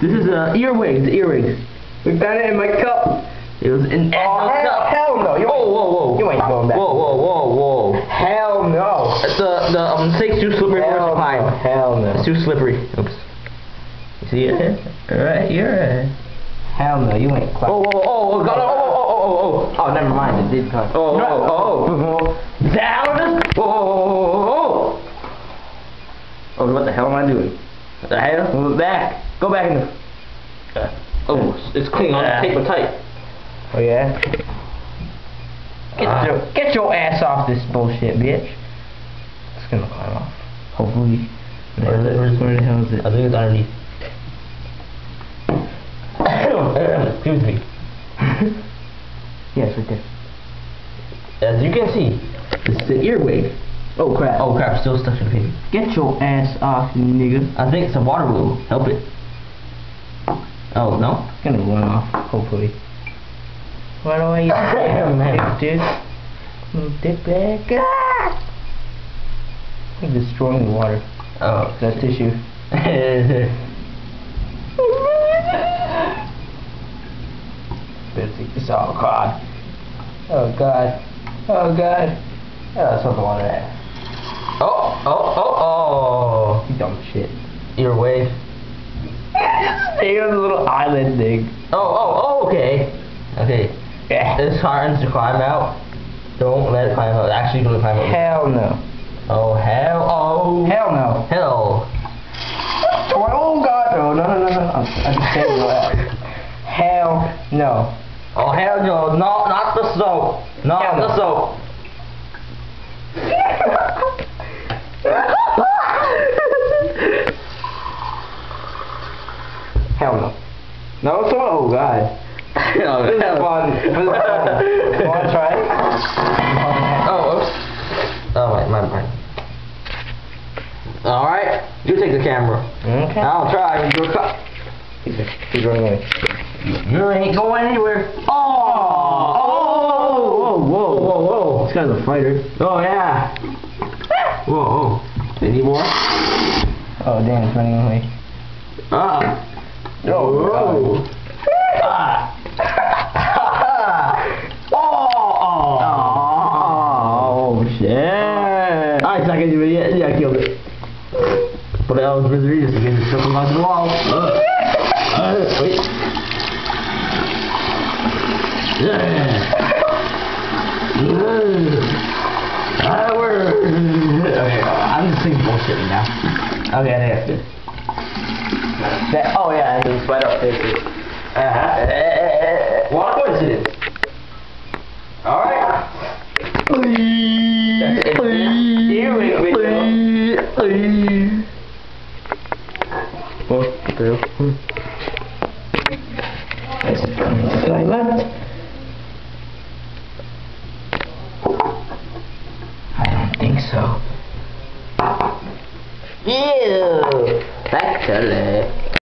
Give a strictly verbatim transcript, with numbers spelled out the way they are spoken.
This is an earwig, the earwig. We found it in my cup. It was in my oh, cup. Hell no. You whoa, whoa, whoa. You ain't going back. Whoa, whoa, whoa, whoa. Hell no. The, the um, snake's too slippery for its pine. Hell no. It's too slippery. Oops. You see it? Right here. Hell no. You ain't clapping. Oh, oh, oh, oh, God, oh, oh, oh, oh, oh. Oh, never mind. It did come. Oh, no. oh, oh, oh. Is that how it is? Whoa, oh, oh, oh. Oh, what the hell am I doing? What the hell? Move back. Go back in the... Uh, oh, it's clean. I'll tape it tight. Oh, yeah? Get, uh, your, get your ass off this bullshit, bitch. It's gonna climb off. Hopefully. Where, where, where, where the hell is it? I think it's underneath. Excuse me. Yes, right there. As you can see, this is the earwig. Oh, crap. Oh, crap. Still stuck in the paper. Get your ass off, you nigga. I think it's a water balloon. Help it. Oh, no? It's gonna run off, hopefully. Why do I eat that, dude? Dick bag. Ah! I think it's destroying the water. Oh. That tissue. It's all God. Oh, God. Oh, God. Oh, that's what the water at. Oh, oh, oh, oh. You dumb shit. Your wave. Stay on the little island thing. Oh, oh, oh, okay. Okay. Yeah. It's hard to climb out. Don't let it climb out. It's actually gonna climb out. Hell no. Oh hell oh. Hell no. Hell. Oh God no no no no no. I'm saying that. Hell no. Oh hell no. No, not the soap. Not hell the no. soap. Hell no. No, so oh God. No, this is fun. This is fun. You want to try it? Oh, oops. Oh, wait, my mind. Alright, you take the camera. Okay. I'll try. He's running away. You ain't going anywhere. Oh! Oh! Whoa, whoa, whoa, whoa. This guy's a fighter. Oh, yeah. Whoa, whoa. Any more? Oh, damn, it's running away. Ah. Uh, oh, whoa. Ah. Yeah. Alright, it's not gonna do it yet. Yeah, I killed it. But I was busy just because it's jumping off the wall. Uh. Uh, wait. Yeah. Yeah. I were. Okay, I'm just thinking bullshit now. Okay, I think that's good. That, oh yeah, and it was right up there too. Uh-huh. What a coincidence. Alright. I don't think so. Ew! Back to the